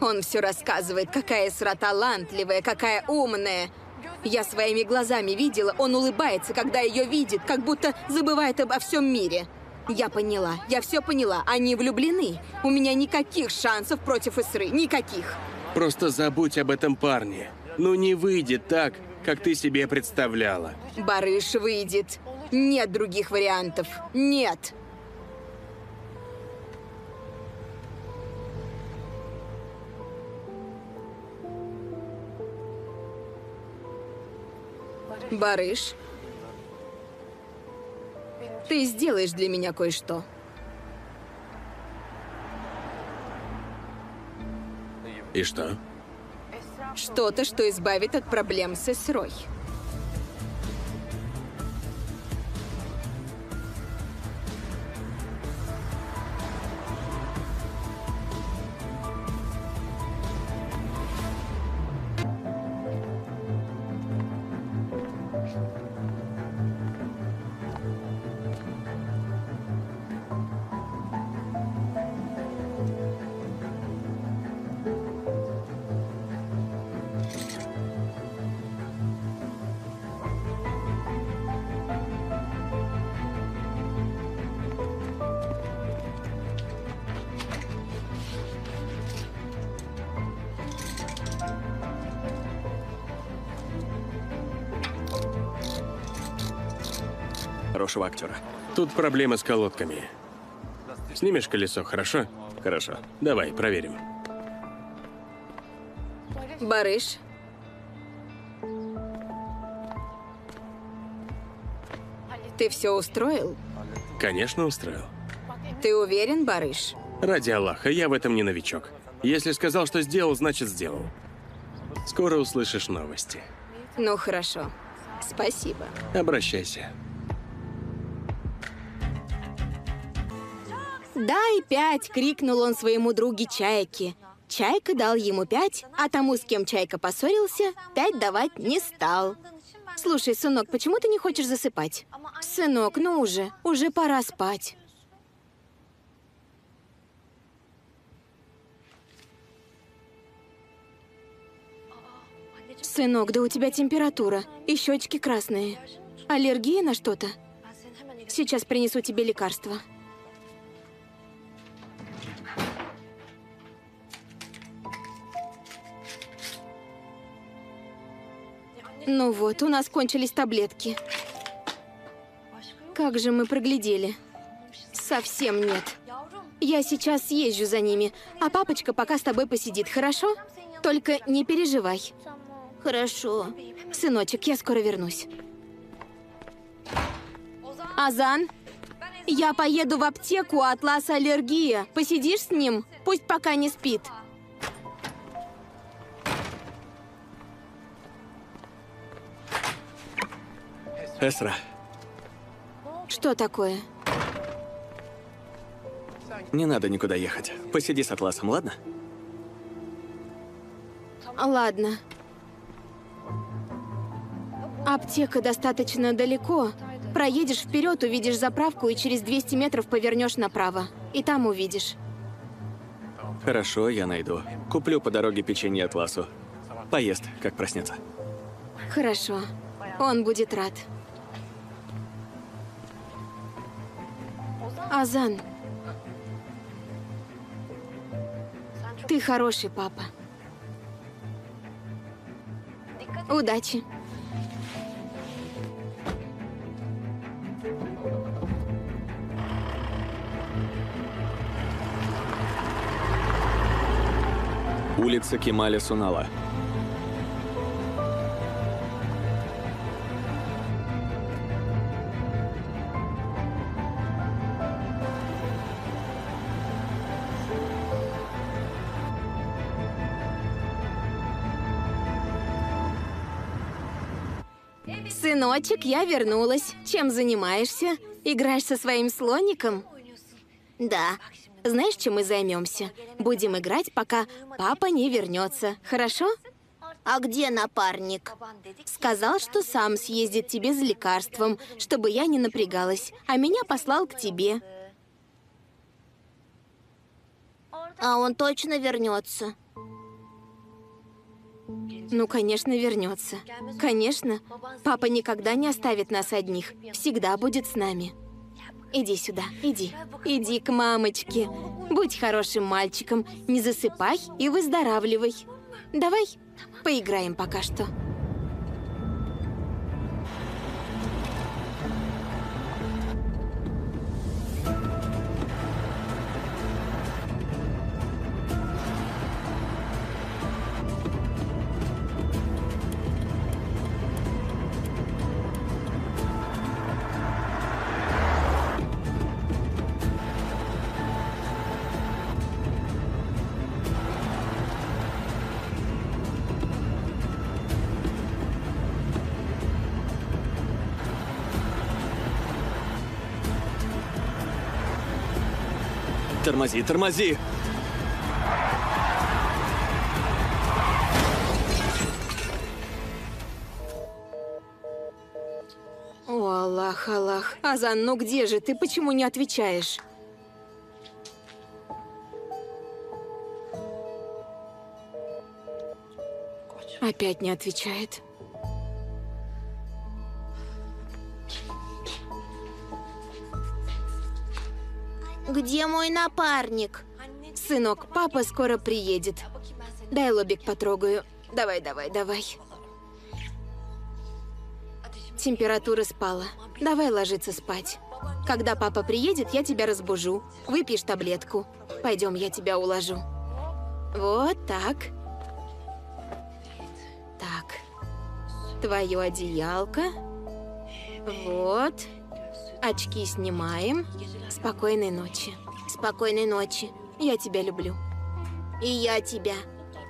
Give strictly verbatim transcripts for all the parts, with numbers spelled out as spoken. Он все рассказывает, какая Эсра талантливая, какая умная. Я своими глазами видела, он улыбается, когда ее видит, как будто забывает обо всем мире. Я поняла, я все поняла, они влюблены. У меня никаких шансов против Эсры, никаких. Просто забудь об этом парне. Ну не выйдет так, как ты себе представляла. Барыш выйдет. Нет других вариантов. Нет. Барыш, ты сделаешь для меня кое-что. И что? Что-то, что избавит от проблем с Эсрой. Актера. Тут проблема с колодками. Снимешь колесо, хорошо? Хорошо. Давай, проверим. Барыш. Ты все устроил? Конечно, устроил. Ты уверен, Барыш? Ради Аллаха, я в этом не новичок. Если сказал, что сделал, значит сделал. Скоро услышишь новости. Ну, хорошо. Спасибо. Обращайся. «Дай пять!» – крикнул он своему другу Чайке. Чайка дал ему пять, а тому, с кем Чайка поссорился, пять давать не стал. «Слушай, сынок, почему ты не хочешь засыпать?» «Сынок, ну уже, уже пора спать». «Сынок, да у тебя температура, и щечки красные. Аллергия на что-то? Сейчас принесу тебе лекарство». Ну вот, у нас кончились таблетки. Как же мы проглядели. Совсем нет. Я сейчас съезжу за ними, а папочка пока с тобой посидит, хорошо? Только не переживай. Хорошо. Сыночек, я скоро вернусь. Озан, я поеду в аптеку, а Атласа аллергия. Посидишь с ним? Пусть пока не спит. Эсра. Что такое? Не надо никуда ехать. Посиди с Атласом, ладно? Ладно. Аптека достаточно далеко. Проедешь вперед, увидишь заправку и через двести метров повернешь направо. И там увидишь. Хорошо, я найду. Куплю по дороге печенье Атласу. Поест, как проснется. Хорошо. Он будет рад. Озан, ты хороший папа. Удачи. Улица Кемаля Сунала. Сыночек, я вернулась. Чем занимаешься? Играешь со своим слоником? Да. Знаешь, чем мы займемся? Будем играть, пока папа не вернется. Хорошо? А где напарник? Сказал, что сам съездит тебе за лекарством, чтобы я не напрягалась, а меня послал к тебе. А он точно вернется? Ну, конечно, вернется. Конечно, папа никогда не оставит нас одних. Всегда будет с нами. Иди сюда, иди. Иди к мамочке. Будь хорошим мальчиком, не засыпай и выздоравливай. Давай поиграем пока что. Тормози, тормози! О, Аллах, Аллах. Озан, ну где же ты? Почему не отвечаешь? Опять не отвечает. Где мой напарник? Сынок, папа скоро приедет. Дай лобик потрогаю. Давай, давай, давай. Температура спала. Давай ложиться спать. Когда папа приедет, я тебя разбужу. Выпьешь таблетку. Пойдем, я тебя уложу. Вот так. Так. Твое одеялко. Вот. Очки снимаем. Спокойной ночи. Спокойной ночи. Я тебя люблю. И я тебя.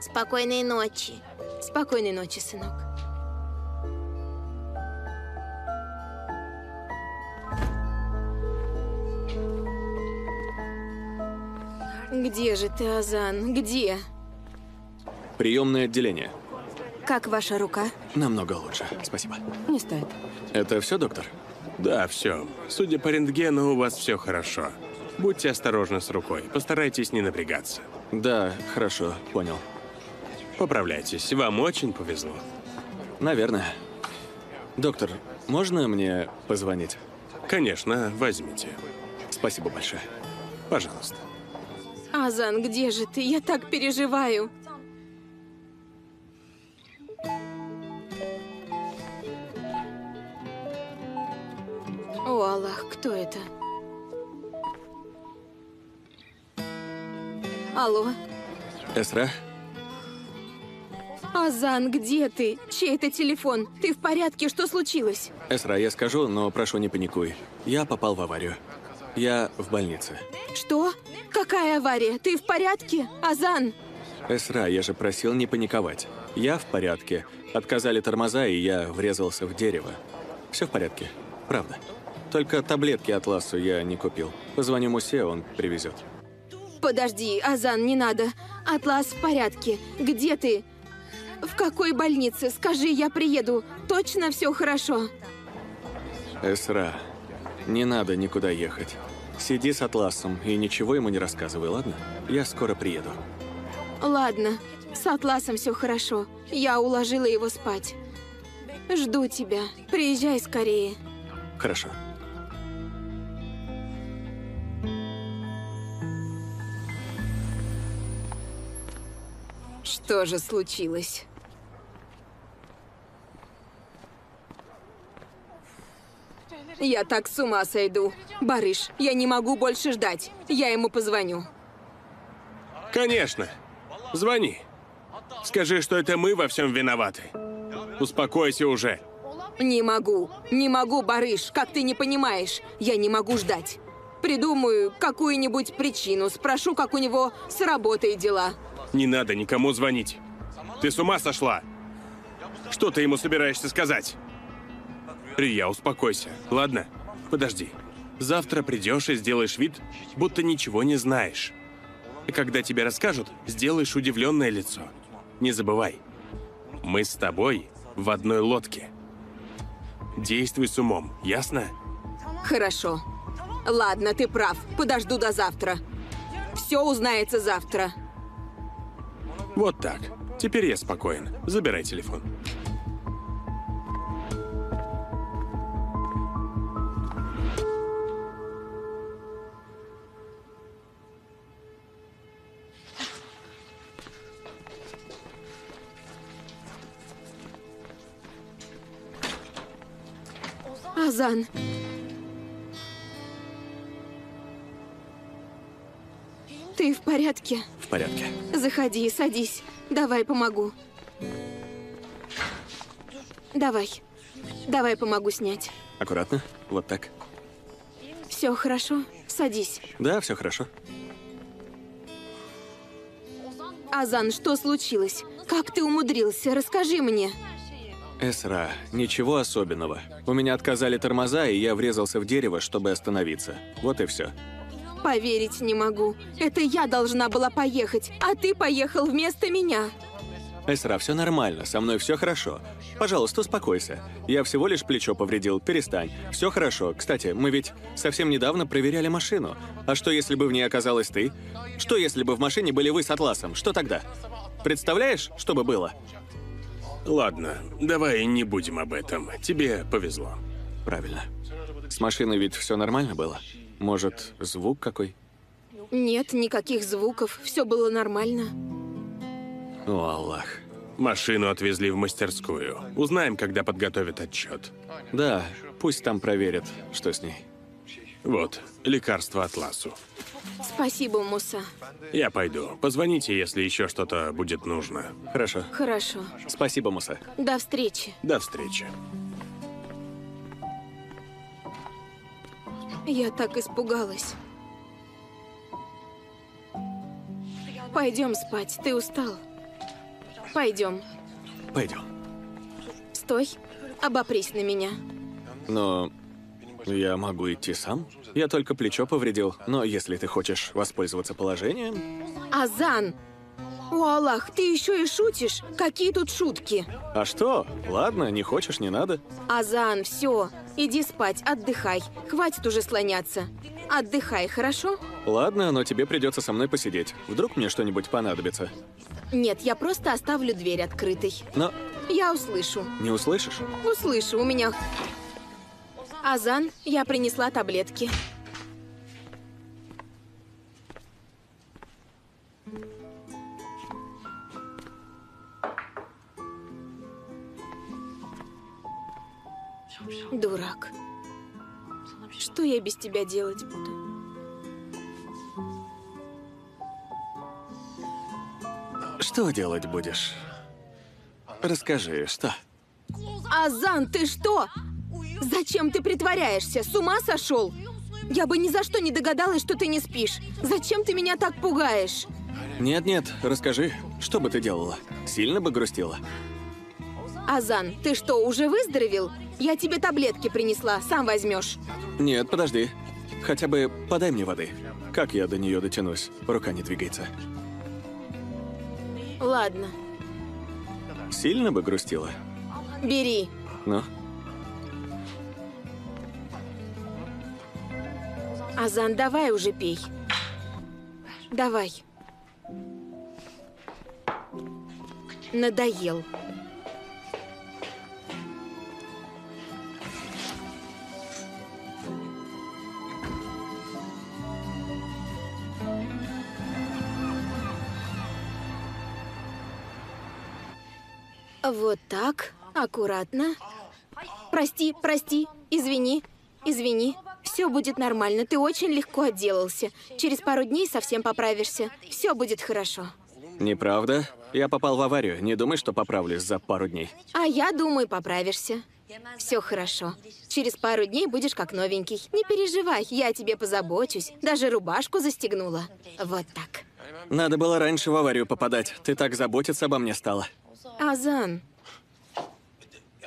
Спокойной ночи. Спокойной ночи, сынок. Где же ты, Озан? Где? Приемное отделение. Как ваша рука? Намного лучше. Спасибо. Не стоит. Это все, доктор? Да, все. Судя по рентгену, у вас все хорошо. Будьте осторожны с рукой. Постарайтесь не напрягаться. Да, хорошо, понял. Поправляйтесь. Вам очень повезло. Наверное. Доктор, можно мне позвонить? Конечно, возьмите. Спасибо большое. Пожалуйста. Озан, где же ты? Я так переживаю. О, Аллах, кто это? Алло. Эсра? Озан, где ты? Чей это телефон? Ты в порядке? Что случилось? Эсра, я скажу, но прошу, не паникуй. Я попал в аварию. Я в больнице. Что? Какая авария? Ты в порядке? Озан? Эсра, я же просил не паниковать. Я в порядке. Отказали тормоза, и я врезался в дерево. Все в порядке. Правда. Только таблетки Атласу я не купил. Позвоню Мусе, он привезет. Подожди, Озан, не надо. Атлас в порядке. Где ты? В какой больнице? Скажи, я приеду. Точно все хорошо? Эсра, не надо никуда ехать. Сиди с Атласом и ничего ему не рассказывай, ладно? Я скоро приеду. Ладно, с Атласом все хорошо. Я уложила его спать. Жду тебя. Приезжай скорее. Хорошо. Что же случилось? Я так с ума сойду. Барыш, я не могу больше ждать. Я ему позвоню. Конечно. Звони. Скажи, что это мы во всем виноваты. Успокойся уже. Не могу. Не могу, Барыш, как ты не понимаешь. Я не могу ждать. Придумаю какую-нибудь причину. Спрошу, как у него с работой дела. Не надо никому звонить. Ты с ума сошла? Что ты ему собираешься сказать? Рюя, успокойся. Ладно? Подожди. Завтра придешь и сделаешь вид, будто ничего не знаешь. И когда тебе расскажут, сделаешь удивленное лицо. Не забывай. Мы с тобой в одной лодке. Действуй с умом, ясно? Хорошо. Ладно, ты прав. Подожду до завтра. Все узнается завтра. Вот так. Теперь я спокоен. Забирай телефон. Озан. Ты в порядке? В порядке. Заходи, садись. Давай помогу. Давай. Давай помогу снять. Аккуратно. Вот так. Все хорошо. Садись. Да, все хорошо. Озан, что случилось? Как ты умудрился? Расскажи мне. Эсра, ничего особенного. У меня отказали тормоза, и я врезался в дерево, чтобы остановиться. Вот и все. Поверить не могу. Это я должна была поехать, а ты поехал вместо меня. Эсра, все нормально, со мной все хорошо. Пожалуйста, успокойся. Я всего лишь плечо повредил, перестань. Все хорошо. Кстати, мы ведь совсем недавно проверяли машину. А что, если бы в ней оказалась ты? Что, если бы в машине были вы с Атласом? Что тогда? Представляешь, что бы было? Ладно, давай не будем об этом. Тебе повезло. Правильно. С машиной ведь все нормально было? Может, звук какой? Нет, никаких звуков. Все было нормально. О, Аллах. Машину отвезли в мастерскую. Узнаем, когда подготовят отчет. Да, пусть там проверят, что с ней. Вот, лекарство Атласу. Спасибо, Муса. Я пойду. Позвоните, если еще что-то будет нужно. Хорошо. Хорошо. Спасибо, Муса. До встречи. До встречи. Я так испугалась. Пойдем спать. Ты устал? Пойдем. Пойдем. Стой. Обопрись на меня. Но я могу идти сам? Я только плечо повредил. Но если ты хочешь воспользоваться положением... Озан! О, Аллах, ты еще и шутишь? Какие тут шутки? А что? Ладно, не хочешь, не надо. Озан, все. Иди спать, отдыхай. Хватит уже слоняться. Отдыхай, хорошо? Ладно, но тебе придется со мной посидеть. Вдруг мне что-нибудь понадобится. Нет, я просто оставлю дверь открытой. Но... Я услышу. Не услышишь? Услышу, у меня... Озан, я принесла таблетки. Дурак. Что я без тебя делать буду? Что делать будешь? Расскажи, что? Озан, ты что? Зачем ты притворяешься? С ума сошел? Я бы ни за что не догадалась, что ты не спишь. Зачем ты меня так пугаешь? Нет-нет, расскажи, что бы ты делала? Сильно бы грустила? Озан, ты что, уже выздоровел? Я тебе таблетки принесла, сам возьмешь. Нет, подожди. Хотя бы подай мне воды. Как я до нее дотянусь? Рука не двигается. Ладно. Сильно бы грустила? Бери. Ну? Озан, давай уже пей. Давай. Надоел. Вот так, аккуратно. Прости, прости, извини, извини. Все будет нормально, ты очень легко отделался. Через пару дней совсем поправишься. Все будет хорошо. Неправда. Я попал в аварию. Не думай, что поправлюсь за пару дней. А я думаю, поправишься. Все хорошо. Через пару дней будешь как новенький. Не переживай, я о тебе позабочусь. Даже рубашку застегнула. Вот так. Надо было раньше в аварию попадать. Ты так заботиться обо мне стала. Озан.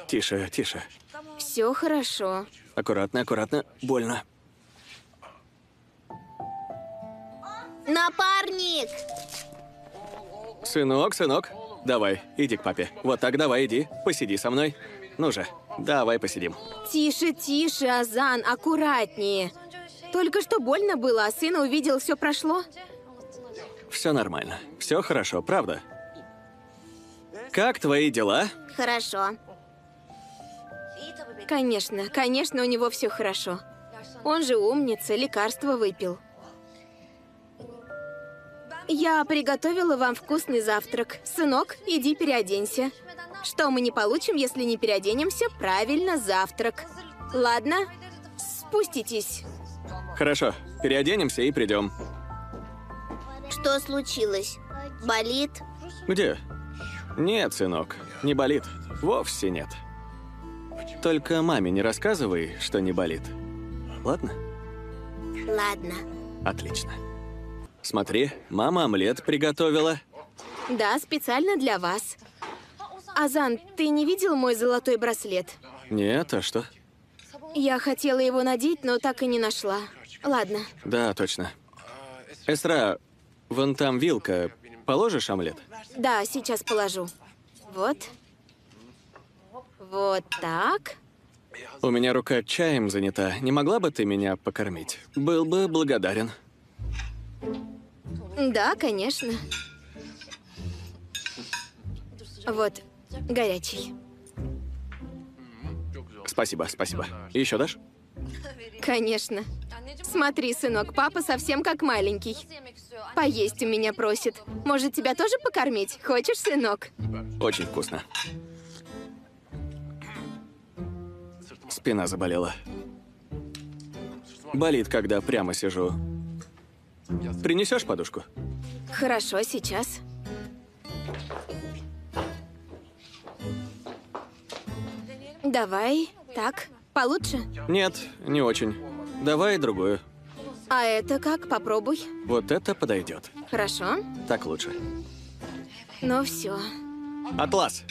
Тише, тише. Все хорошо. Аккуратно, аккуратно. Больно. Напарник! Сынок, сынок, давай, иди к папе. Вот так давай, иди, посиди со мной. Ну же, давай посидим. Тише, тише, Озан, аккуратнее. Только что больно было, а сына увидел, все прошло. Все нормально, все хорошо, правда? Как твои дела? Хорошо. Конечно, конечно, у него все хорошо. Он же умница, лекарство выпил. Я приготовила вам вкусный завтрак. Сынок, иди переоденься. Что мы не получим, если не переоденемся? Правильно, завтрак. Ладно, спуститесь. Хорошо, переоденемся и придем. Что случилось? Болит? Где? Нет, сынок, не болит. Вовсе нет. Только маме не рассказывай, что не болит. Ладно? Ладно. Отлично. Смотри, мама омлет приготовила. Да, специально для вас. Озан, ты не видел мой золотой браслет? Нет, а что? Я хотела его надеть, но так и не нашла. Ладно. Да, точно. Эсра, вон там вилка. Положишь омлет? Да, сейчас положу. Вот. Вот так. У меня рука чаем занята. Не могла бы ты меня покормить? Был бы благодарен. Да, конечно. Вот, горячий. Спасибо, спасибо. Еще дашь? Конечно. Смотри, сынок, папа совсем как маленький. Поесть у меня просит. Может, тебя тоже покормить? Хочешь, сынок? Очень вкусно. Спина заболела. Болит, когда прямо сижу. Принесешь подушку? Хорошо, сейчас. Давай. Так, получше? Нет, не очень. Давай другую. А это как? Попробуй. Вот это подойдет. Хорошо. Так лучше. Ну все. Атлас.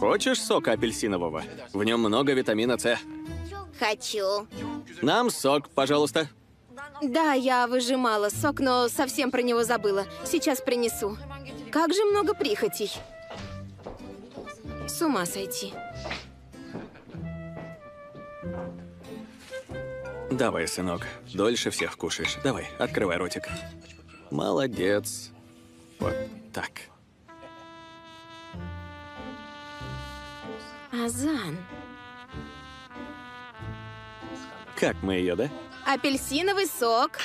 Хочешь сока апельсинового? В нем много витамина С. Хочу. Нам сок, пожалуйста. Да, я выжимала сок, но совсем про него забыла. Сейчас принесу. Как же много прихотей. С ума сойти. Давай, сынок, дольше всех кушаешь. Давай, открывай ротик. Молодец. Вот так. Озан. Как мы ее, да? Апельсиновый сок.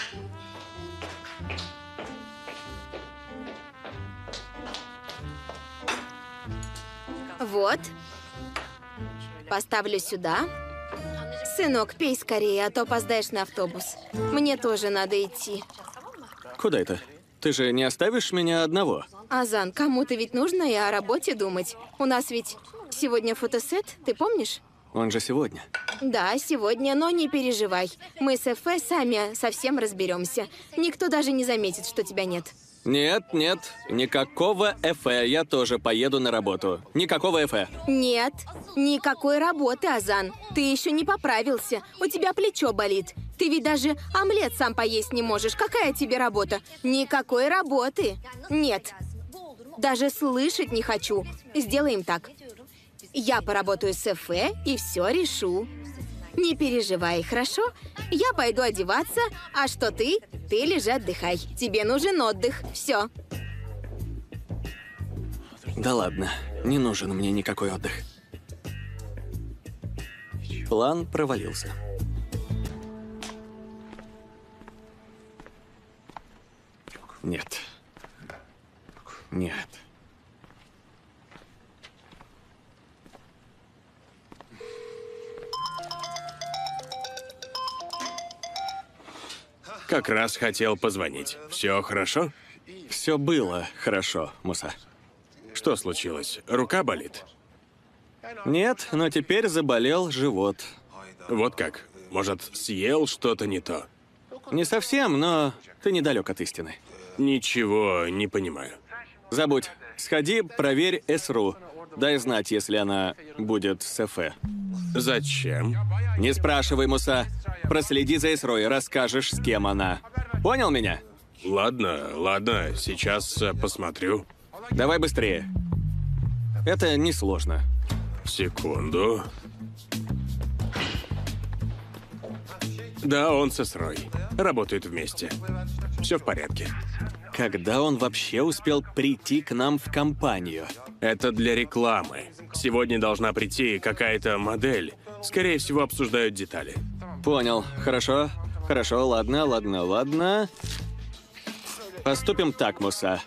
Вот. Поставлю сюда. Сынок, пей скорее, а то опоздаешь на автобус. Мне тоже надо идти. Куда это? Ты же не оставишь меня одного? Озан, кому-то ведь нужно и о работе думать. У нас ведь сегодня фотосет, ты помнишь? Он же сегодня. Да, сегодня, но не переживай. Мы с Эфе сами совсем разберемся. Никто даже не заметит, что тебя нет. Нет, нет, никакого Эфе. Я тоже поеду на работу. Никакого Эфе. Нет, никакой работы, Озан. Ты еще не поправился. У тебя плечо болит. Ты ведь даже омлет сам поесть не можешь. Какая тебе работа? Никакой работы. Нет. Даже слышать не хочу. Сделаем так. Я поработаю с Эфе и все решу. Не переживай, хорошо? Я пойду одеваться, а что ты? Ты лежи, отдыхай. Тебе нужен отдых. Все. Да ладно, не нужен мне никакой отдых. План провалился. Нет. Нет. Как раз хотел позвонить. Все хорошо? Все было хорошо, Муса. Что случилось? Рука болит? Нет, но теперь заболел живот. Вот как? Может, съел что-то не то? Не совсем, но ты недалек от истины. Ничего не понимаю. Забудь. Сходи, проверь Эсру. Дай знать, если она будет с Эфе. Зачем? Не спрашивай, Муса. Проследи за Эсрой, расскажешь, с кем она. Понял меня? Ладно, ладно, сейчас посмотрю. Давай быстрее. Это несложно. Секунду. Да, он с Эсрой. Работают вместе. Все в порядке. Когда он вообще успел прийти к нам в компанию? Это для рекламы. Сегодня должна прийти какая-то модель. Скорее всего, обсуждают детали. Понял. Хорошо. Хорошо, ладно, ладно, ладно. Поступим так, Муса.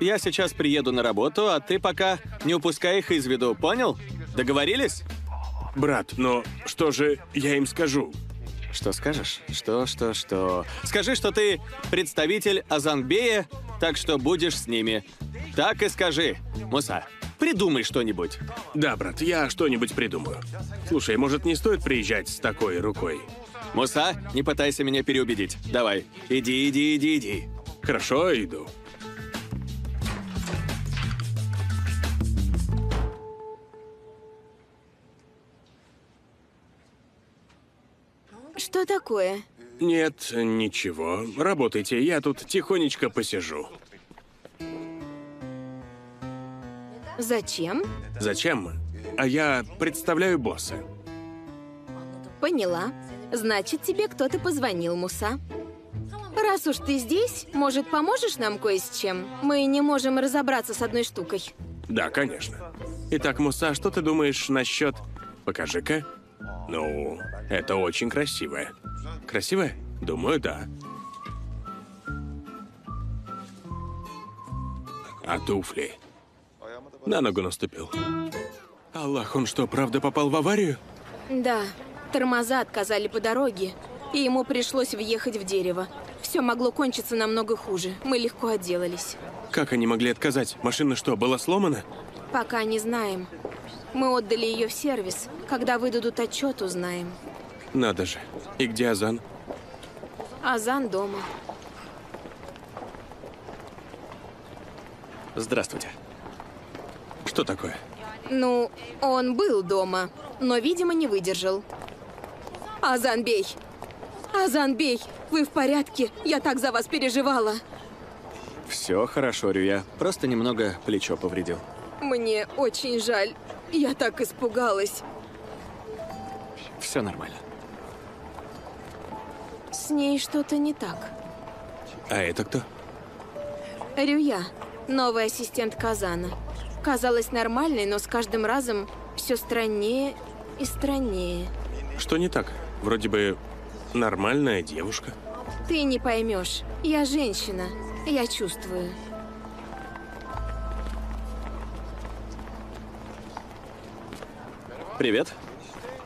Я сейчас приеду на работу, а ты пока не упускай их из виду, понял? Договорились? Брат, но что же я им скажу? Что скажешь? Что, что, что? Скажи, что ты представитель Озанбея, так что будешь с ними. Так и скажи, Муса. Придумай что-нибудь. Да, брат, я что-нибудь придумаю. Слушай, может, не стоит приезжать с такой рукой? Муса, не пытайся меня переубедить. Давай, иди, иди, иди, иди. Хорошо, иду. Что такое? Нет, ничего. Работайте, я тут тихонечко посижу. Зачем? Зачем? А я представляю босса. Поняла. Значит, тебе кто-то позвонил, Муса. Раз уж ты здесь, может, поможешь нам кое с чем? Мы не можем разобраться с одной штукой. Да, конечно. Итак, Муса, что ты думаешь насчет... Покажи-ка. Ну, это очень красивое. Красивое? Думаю, да. А туфли? На ногу наступил. Аллах, он что, правда попал в аварию? Да, тормоза отказали по дороге, и ему пришлось въехать в дерево. Все могло кончиться намного хуже, мы легко отделались. Как они могли отказать? Машина что, была сломана? Пока не знаем. Мы отдали ее в сервис. Когда выдадут отчет, узнаем. Надо же. И где Озан? Озан дома. Здравствуйте. Что такое? Ну, он был дома, но, видимо, не выдержал. Озанбей! Озанбей! Вы в порядке? Я так за вас переживала. Все хорошо, Рюя. Просто немного плечо повредил. Мне очень жаль. Я так испугалась. Все нормально. С ней что-то не так. А это кто? Рюя, новый ассистент Озана. Казалась нормальной, но с каждым разом все страннее и страннее. Что не так? Вроде бы нормальная девушка. Ты не поймешь. Я женщина. Я чувствую. Привет.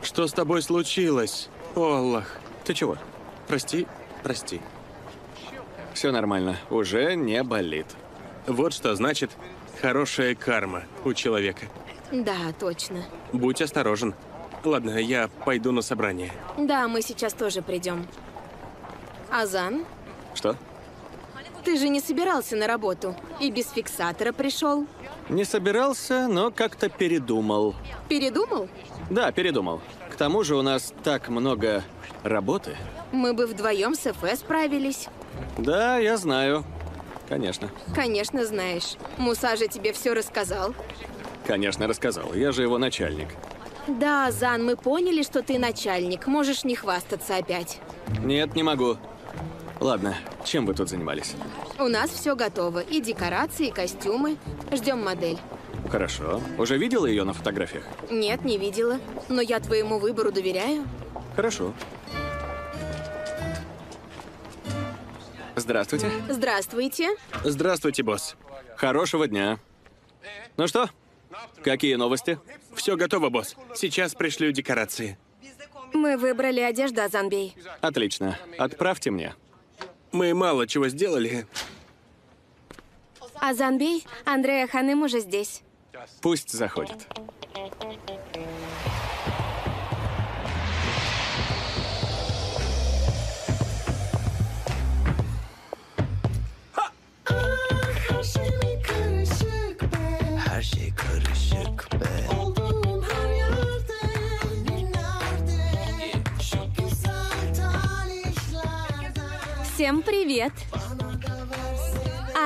Что с тобой случилось? О, Аллах. Ты чего? Прости, прости. Все нормально. Уже не болит. Вот что значит... Хорошая карма у человека. Да, точно. Будь осторожен. Ладно, я пойду на собрание. Да, мы сейчас тоже придем. Озан? Что? Ты же не собирался на работу и без фиксатора пришел? Не собирался, но как-то передумал. Передумал? Да, передумал. К тому же у нас так много работы. Мы бы вдвоем с Эфе справились. Да, я знаю. Конечно. Конечно, знаешь. Муса же тебе все рассказал. Конечно, рассказал. Я же его начальник. Да, Озан, мы поняли, что ты начальник. Можешь не хвастаться опять. Нет, не могу. Ладно, чем вы тут занимались? У нас все готово. И декорации, и костюмы. Ждем модель. Хорошо. Уже видела ее на фотографиях? Нет, не видела. Но я твоему выбору доверяю. Хорошо. Здравствуйте. Здравствуйте. Здравствуйте, босс. Хорошего дня. Ну что, какие новости? Все готово, босс. Сейчас пришлю декорации. Мы выбрали одежду, Озанбей. Отлично. Отправьте мне. Мы мало чего сделали. Озанбей, Андреа Ханым уже здесь. Пусть заходит. Всем привет!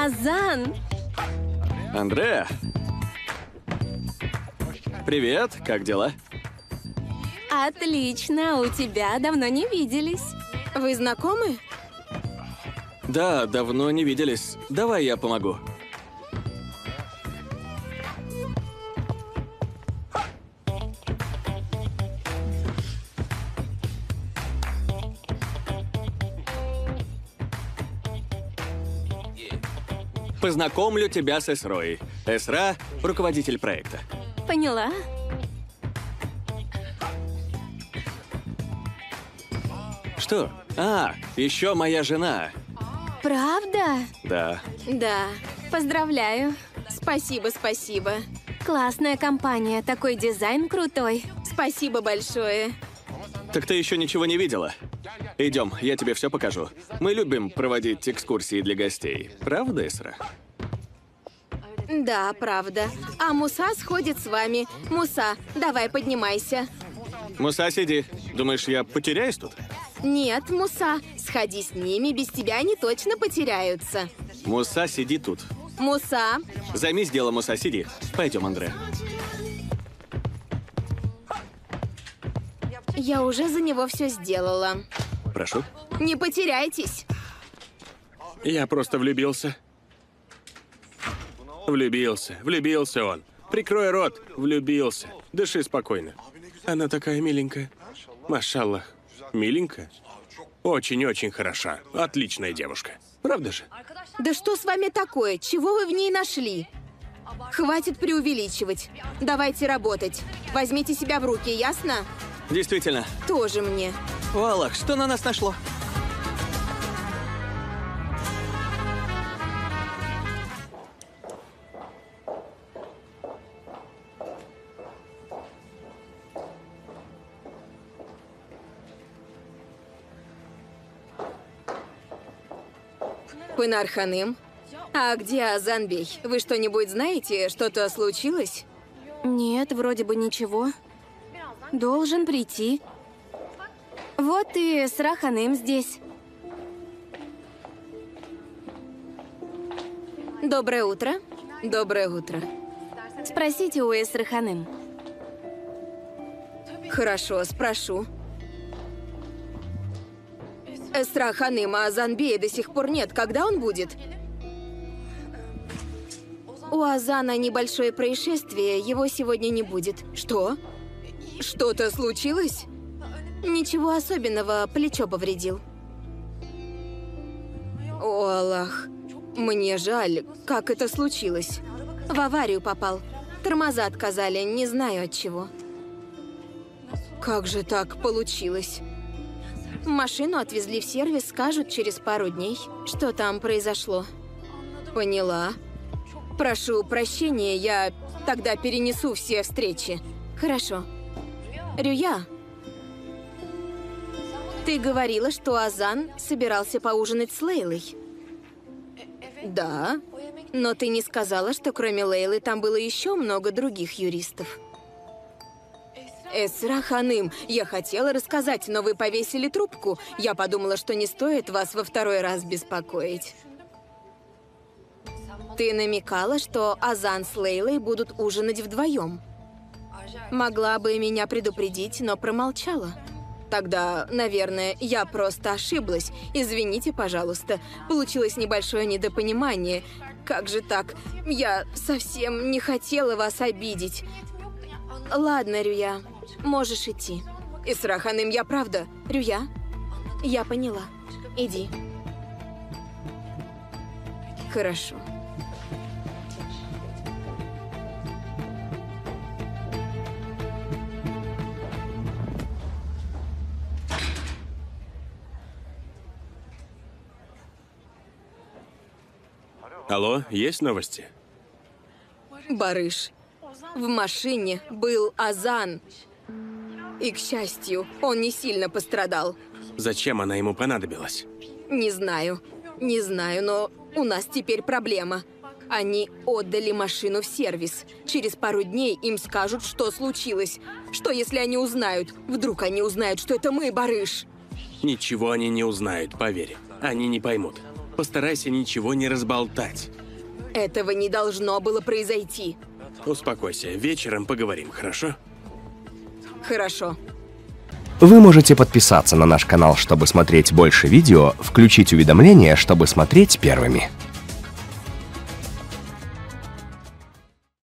Озан! Андреа! Привет, как дела? Отлично, у тебя давно не виделись. Вы знакомы? Да, давно не виделись. Давай я помогу. Познакомлю тебя с Эсрой. Эсра – руководитель проекта. Поняла. Что? А, еще моя жена. Правда? Да. Да. Поздравляю. Спасибо, спасибо. Классная компания. Такой дизайн крутой. Спасибо большое. Так ты еще ничего не видела? Идем, я тебе все покажу. Мы любим проводить экскурсии для гостей. Правда, Эсра? Да, правда. А Муса сходит с вами. Муса, давай поднимайся. Муса, сиди. Думаешь, я потеряюсь тут? Нет, Муса, сходи с ними, без тебя они точно потеряются. Муса, сиди тут. Муса. Займись делом, Муса, сиди. Пойдем, Андреа. Я уже за него все сделала. Прошу. Не потеряйтесь. Я просто влюбился. Влюбился. Влюбился он. Прикрой рот. Влюбился. Дыши спокойно. Она такая миленькая. Машаллах. Миленькая? Очень-очень хороша. Отличная девушка. Правда же? Да что с вами такое? Чего вы в ней нашли? Хватит преувеличивать. Давайте работать. Возьмите себя в руки, ясно? Действительно. Тоже мне. О, Аллах, что на нас нашло? Пынар Ханым, а где Озан? Вы что-нибудь знаете? Что-то случилось? Нет, вроде бы ничего. Должен прийти. Вот и с Раханым здесь. Доброе утро. Доброе утро. Спросите у Эсры Ханым. Хорошо, спрошу. Эсра Ханыма, Озанбея до сих пор нет. Когда он будет? У Озана небольшое происшествие, его сегодня не будет. Что? Что-то случилось? Ничего особенного, плечо повредил. О, Аллах, мне жаль, как это случилось. В аварию попал. Тормоза отказали, не знаю от чего. Как же так получилось? Машину отвезли в сервис, скажут через пару дней, что там произошло. Поняла. Прошу прощения, я тогда перенесу все встречи. Хорошо. Рюя, ты говорила, что Озан собирался поужинать с Лейлой. Да, но ты не сказала, что кроме Лейлы там было еще много других юристов. Эсра Ханым, я хотела рассказать, но вы повесили трубку. Я подумала, что не стоит вас во второй раз беспокоить. Ты намекала, что Озан с Лейлой будут ужинать вдвоем. Могла бы меня предупредить, но промолчала. Тогда, наверное, я просто ошиблась. Извините, пожалуйста. Получилось небольшое недопонимание. Как же так? Я совсем не хотела вас обидеть. Ладно, Рюя, можешь идти. Эсра Ханым, я правда. Рюя, я поняла. Иди. Хорошо. Алло, есть новости? Барыш, в машине был Озан. И, к счастью, он не сильно пострадал. Зачем она ему понадобилась? Не знаю, не знаю, но у нас теперь проблема. Они отдали машину в сервис. Через пару дней им скажут, что случилось. Что, если они узнают? Вдруг они узнают, что это мы, Барыш? Ничего они не узнают, поверь. Они не поймут. Постарайся ничего не разболтать. Этого не должно было произойти. Успокойся, вечером поговорим, хорошо? Хорошо. Вы можете подписаться на наш канал, чтобы смотреть больше видео, включить уведомления, чтобы смотреть первыми.